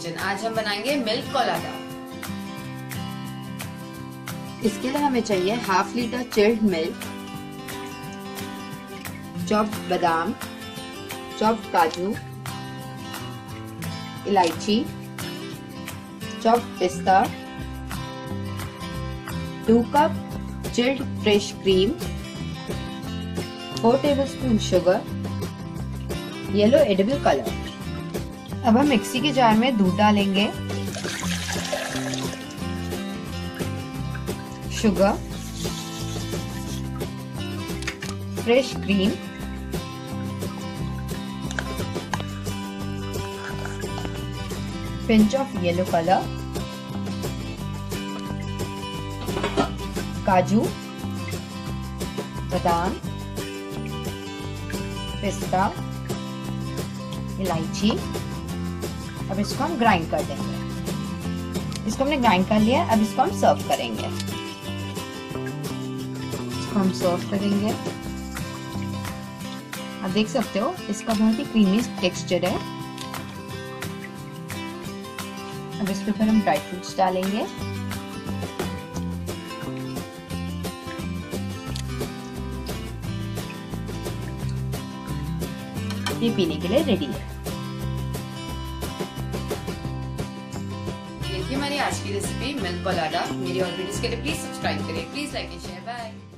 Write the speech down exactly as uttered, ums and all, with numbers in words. Kitchen. आज हम बनाएंगे मिल्क कोलाडा। इसके लिए हमें चाहिए half litre chilled milk, chopped बादाम, चॉप्ड काजू, इलायची, चॉप्ड पिस्ता, two cup chilled fresh cream, four tablespoon sugar, yellow edible colour. अब हम मिक्सी के जार में दूध डालेंगे, sugar, fresh cream, pinch of yellow colour, काजू, बादाम, पिस्ता, इलायची। अब इसको हम ग्राइंड कर देंगे। इसको हमने ग्राइंड कर लिया। अब इसको हम सर्व करेंगे। इसको हम सर्व करेंगे। आप देख सकते हो इसका बहुत ही क्रीमी टेक्सचर है। अब इसके ऊपर हम ड्राई फ्रूट्स डालेंगे। ये पीने के लिए रेडी है। ये थी हमारी आज की रेसिपी मिल्क कोलाडा। मेरी और वीडियोस के लिए प्लीज सब्सक्राइब करें। Please like and share. Bye.